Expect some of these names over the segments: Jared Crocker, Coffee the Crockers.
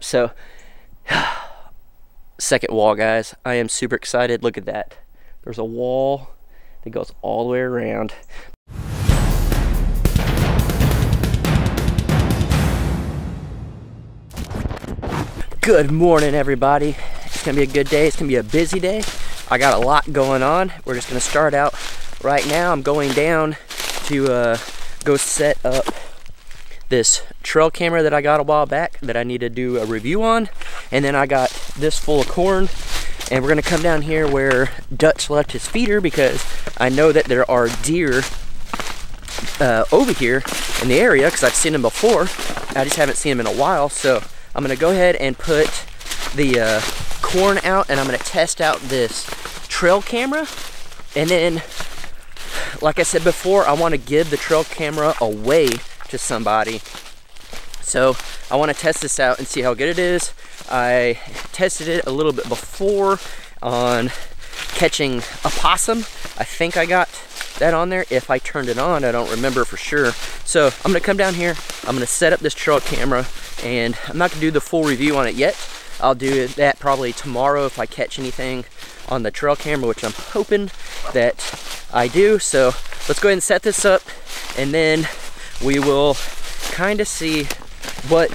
So, second wall, guys. I am super excited. Look at that. There's a wall that goes all the way around. Good morning, everybody. It's gonna be a good day. It's gonna be a busy day. I got a lot going on. We're just gonna start out right now. I'm going down to go set up this trail camera that I got a while back that I need to do a review on, and then I got this full of corn, and we're gonna come down here where Dutch left his feeder because I know that there are deer over here in the area because I've seen them before. I just haven't seen them in a while, so I'm gonna go ahead and put the corn out, and I'm gonna test out this trail camera, and then like I said before, I want to give the trail camera away to somebody. So I want to test this out and see how good it is. I tested it a little bit before on catching a possum. I think I got that on there. If I turned it on, I don't remember for sure. So I'm gonna come down here, I'm gonna set up this trail camera, and I'm not gonna do the full review on it yet. I'll do that probably tomorrow if I catch anything on the trail camera, which I'm hoping that I do. So let's go ahead and set this up, and then we will kind of see what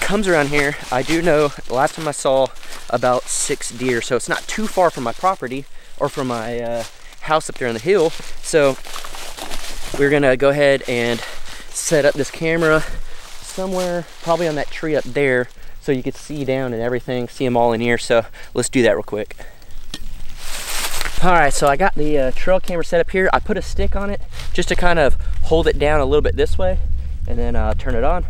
comes around here. I do know last time I saw about 6 deer, so it's not too far from my property or from my house up there on the hill. So we're gonna go ahead and set up this camera somewhere, probably on that tree up there, so you can see down and everything, see them all in here. So let's do that real quick. All right, so I got the trail camera set up here. I put a stick on it just to kind of hold it down a little bit this way, and then I'll turn it on.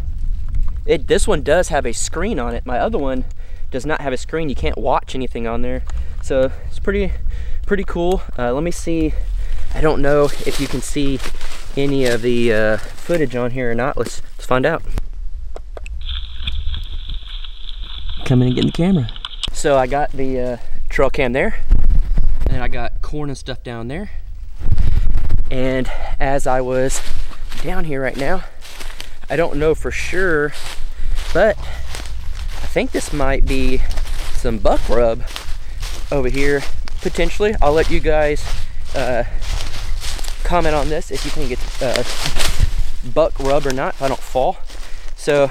This one does have a screen on it. My other one does not have a screen. You can't watch anything on there. So it's pretty cool. Let me see. I don't know if you can see any of the footage on here or not. Let's find out. Coming and getting the camera. So I got the trail cam there. And I got corn and stuff down there, and as I was down here right now, I don't know for sure, but I think this might be some buck rub over here potentially. I'll let you guys comment on this if you think it's buck rub or not, if I don't fall. So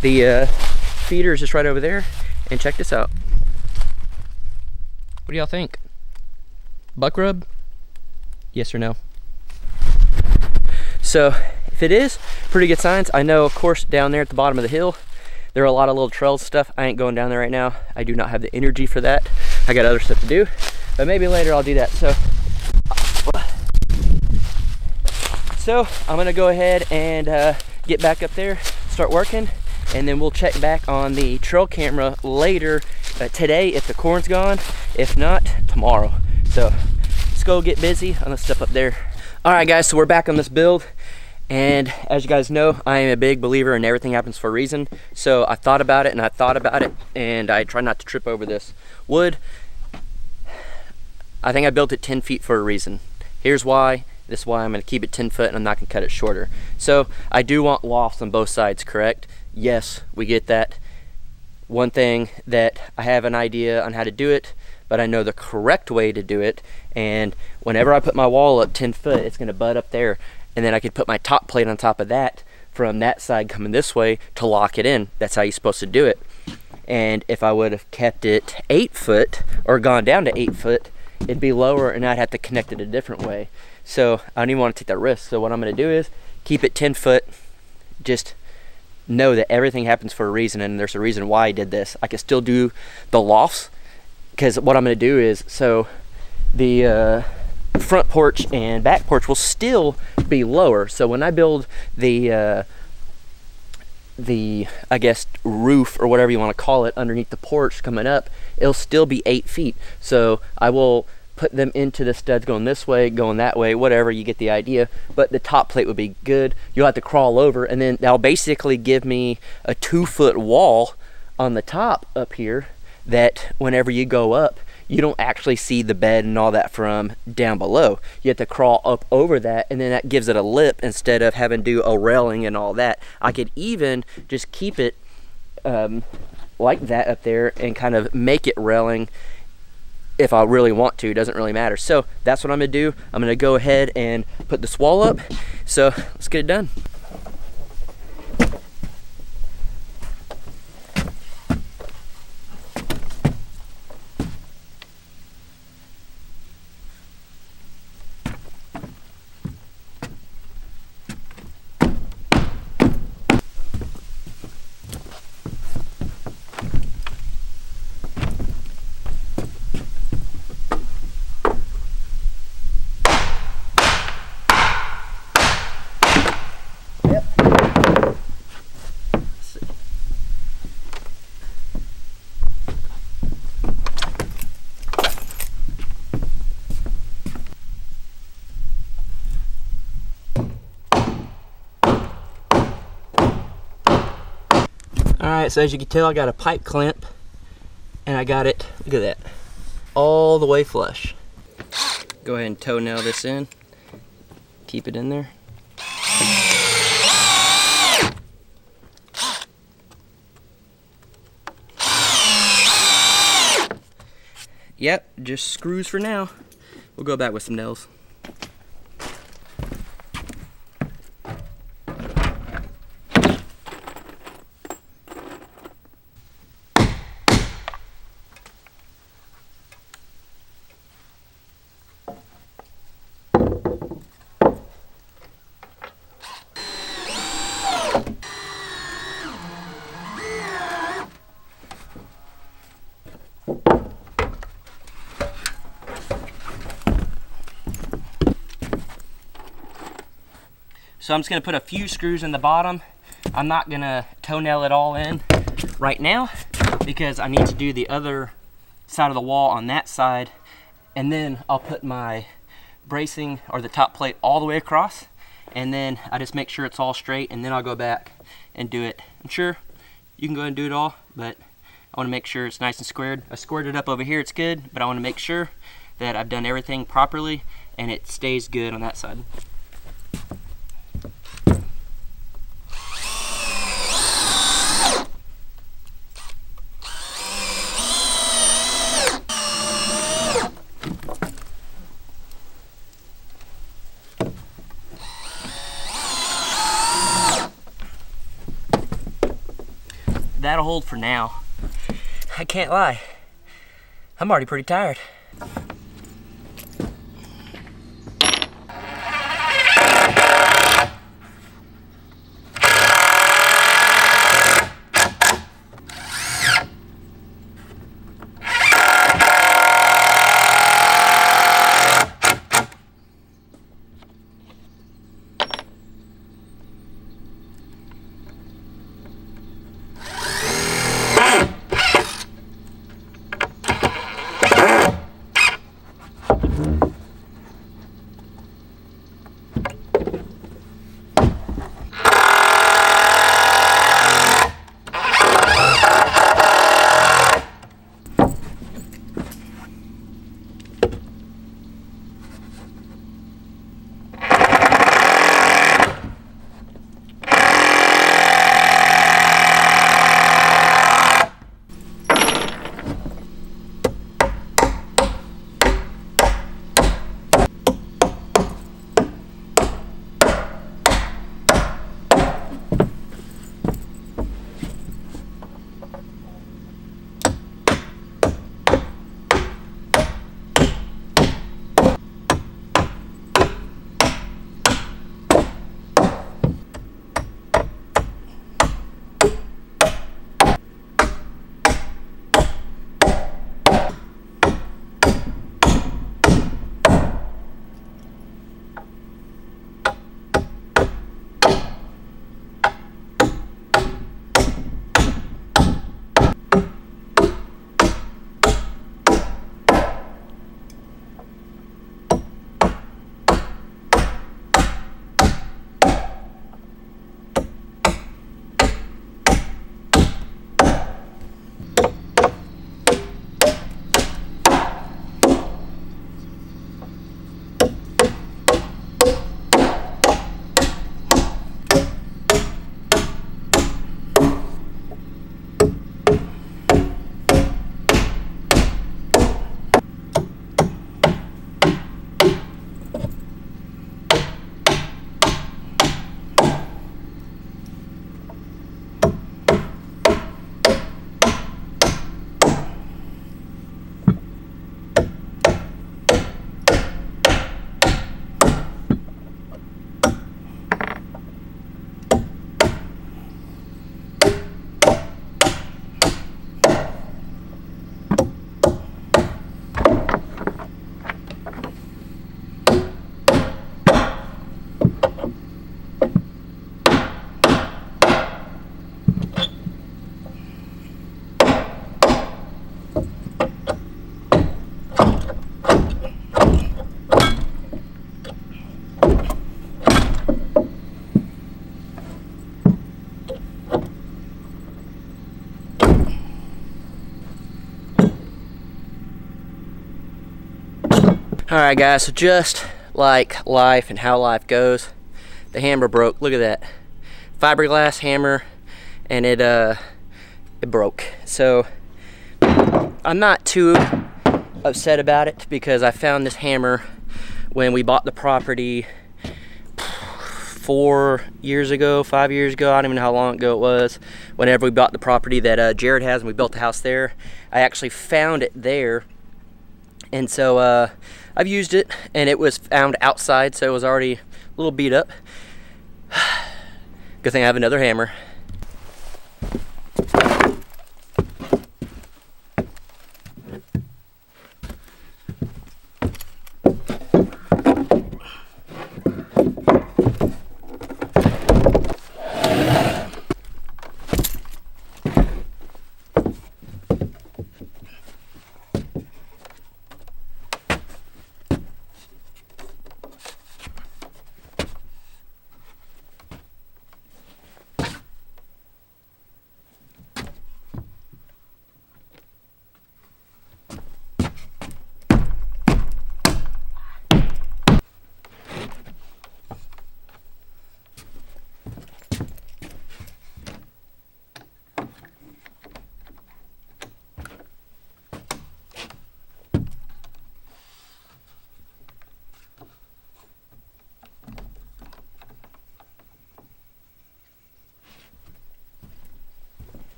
the feeder is just right over there, and check this out. What do y'all think? Buck rub? Yes or no? So if it is, pretty good signs. I know, of course, down there at the bottom of the hill, there are a lot of little trails stuff. I ain't going down there right now. I do not have the energy for that. I got other stuff to do, but maybe later I'll do that. So I'm gonna go ahead and get back up there, start working, and then we'll check back on the trail camera later today if the corn's gone. If not, tomorrow. So let's go get busy on the stuff up there. All right, guys, so we're back on this build. And as you guys know, I am a big believer in everything happens for a reason. So I thought about it and I thought about it, and I try not to trip over this wood. I think I built it 10 feet for a reason. Here's why. This is why I'm gonna keep it 10 foot, and I'm not gonna cut it shorter. So I do want lofts on both sides, correct? Yes, we get that. One thing that I have an idea on how to do it, but I know the correct way to do it. And whenever I put my wall up 10 foot, it's gonna butt up there. And then I could put my top plate on top of that from that side coming this way to lock it in. That's how you're supposed to do it. And if I would have kept it 8 foot or gone down to 8 foot, it'd be lower and I'd have to connect it a different way. So I don't even wanna take that risk. So what I'm gonna do is keep it 10 foot, just know that everything happens for a reason, and there's a reason why I did this. I can still do the lofts, because what I'm gonna do is, so the front porch and back porch will still be lower. So when I build the I guess roof or whatever you want to call it underneath the porch coming up, it'll still be 8 feet. So I will put them into the studs going this way, going that way, whatever, you get the idea. But the top plate would be good. You'll have to crawl over, and then that'll basically give me a 2 foot wall on the top up here that whenever you go up, you don't actually see the bed and all that from down below. You have to crawl up over that, and then that gives it a lip instead of having to do a railing and all that. I could even just keep it like that up there and kind of make it railing if I really want to. It doesn't really matter. So that's what I'm gonna do. I'm gonna go ahead and put this wall up. So let's get it done. Alright, so as you can tell, I got a pipe clamp and I got it, look at that, all the way flush. Go ahead and toe nail this in, keep it in there. Yep, just screws for now. We'll go back with some nails. So I'm just gonna put a few screws in the bottom. I'm not gonna toenail it all in right now because I need to do the other side of the wall on that side, and then I'll put my bracing or the top plate all the way across, and then I just make sure it's all straight, and then I'll go back and do it. I'm sure you can go ahead and do it all, but I wanna make sure it's nice and squared. I squared it up over here, it's good, but I wanna make sure that I've done everything properly and it stays good on that side. That'll hold for now. I can't lie, I'm already pretty tired. Alright guys, so just like life and how life goes, the hammer broke. Look at that. Fiberglass hammer, and it broke. So I'm not too upset about it because I found this hammer when we bought the property 5 years ago, I don't even know how long ago it was, whenever we bought the property that Jared has and we built the house there. I actually found it there, and so I've used it, and it was found outside, so it was already a little beat up. Good thing I have another hammer.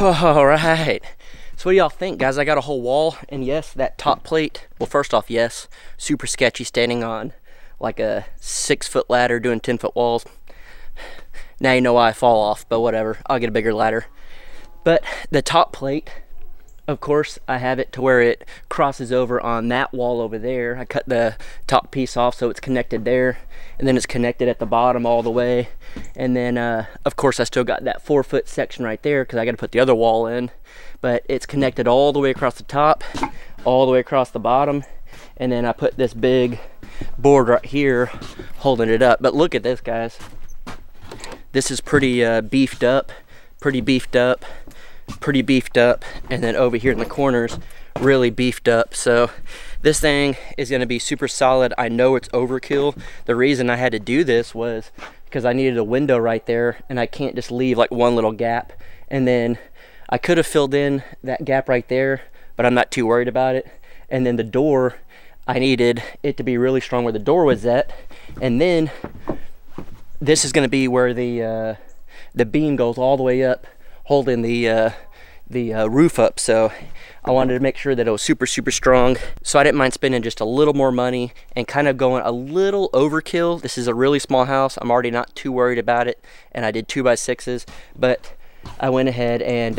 All right, so what do y'all think, guys? I got a whole wall, and yes, that top plate, well, first off, yes, super sketchy standing on like a 6-foot ladder doing 10-foot walls. Now you know why I fall off, but whatever, I'll get a bigger ladder. But the top plate, of course, I have it to where it crosses over on that wall over there. I cut the top piece off so it's connected there, and then it's connected at the bottom all the way. And then of course I still got that 4-foot section right there because I got to put the other wall in, but it's connected all the way across the top, all the way across the bottom, and then I put this big board right here holding it up. But look at this, guys. This is pretty beefed up, pretty beefed up, and then over here in the corners really beefed up. So this thing is going to be super solid. I know it's overkill. The reason I had to do this was because I needed a window right there, and I can't just leave like one little gap. And then I could have filled in that gap right there, but I'm not too worried about it. And then the door, I needed it to be really strong where the door was at. And then this is going to be where the beam goes all the way up, holding the roof up. So I wanted to make sure that it was super, super strong. So I didn't mind spending just a little more money and kind of going a little overkill. This is a really small house. I'm already not too worried about it. And I did 2x6s, but I went ahead and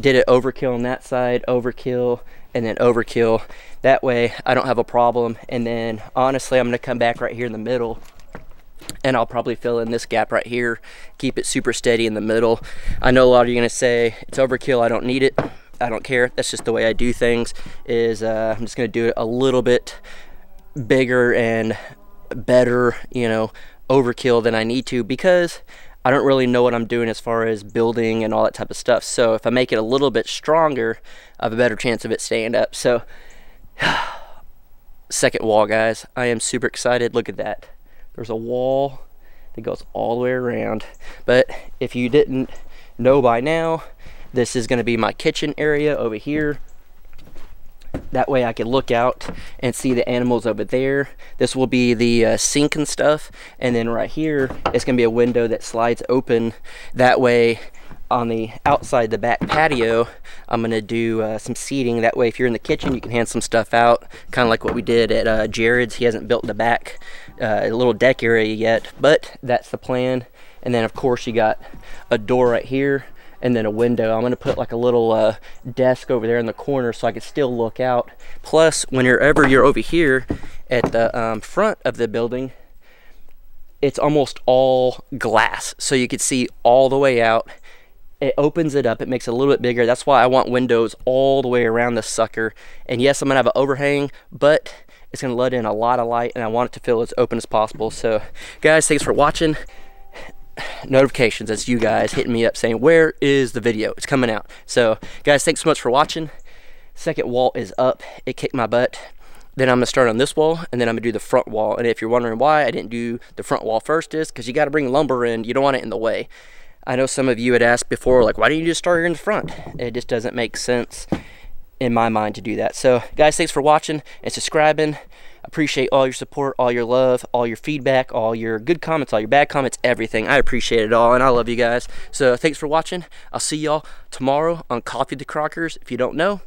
did it overkill on that side, overkill, and then overkill. That way I don't have a problem. And then honestly, I'm gonna come back right here in the middle, and I'll probably fill in this gap right here, keep it super steady in the middle. I know a lot of you are gonna say, it's overkill, I don't need it. I don't care, that's just the way I do things, is I'm just gonna do it a little bit bigger and better, you know, overkill than I need to, because I don't really know what I'm doing as far as building and all that type of stuff. So if I make it a little bit stronger, I have a better chance of it staying up. So, second wall, guys, I am super excited, look at that. There's a wall that goes all the way around. But if you didn't know by now, this is gonna be my kitchen area over here. That way I can look out and see the animals over there. This will be the sink and stuff. And then right here, it's gonna be a window that slides open. That way, on the outside, the back patio, I'm gonna do some seating. That way, if you're in the kitchen, you can hand some stuff out, kind of like what we did at Jared's. He hasn't built the back little deck area yet, but that's the plan. And then of course you got a door right here, and then a window. I'm gonna put like a little desk over there in the corner so I can still look out. Plus, whenever you're over here at the front of the building, it's almost all glass, so you could see all the way out. It opens it up, it makes it a little bit bigger. That's why I want windows all the way around this sucker. And yes, I'm gonna have an overhang, but it's gonna let in a lot of light, and I want it to feel as open as possible. So guys, thanks for watching. Notifications, that's you guys hitting me up saying, where is the video? It's coming out. So guys, thanks so much for watching. Second wall is up, it kicked my butt. Then I'm gonna start on this wall, and then I'm gonna do the front wall. And if you're wondering why I didn't do the front wall first, is because you gotta bring lumber in, you don't want it in the way. I know some of you had asked before, like, why didn't you just start here in the front? It just doesn't make sense in my mind to do that. So guys, thanks for watching and subscribing. Appreciate all your support, all your love, all your feedback, all your good comments, all your bad comments, everything. I appreciate it all, and I love you guys. So thanks for watching. I'll see y'all tomorrow on Coffee the Crockers. If you don't know,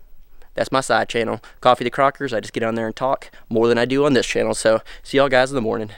that's my side channel, Coffee the Crockers. I just get on there and talk more than I do on this channel. So see y'all guys in the morning.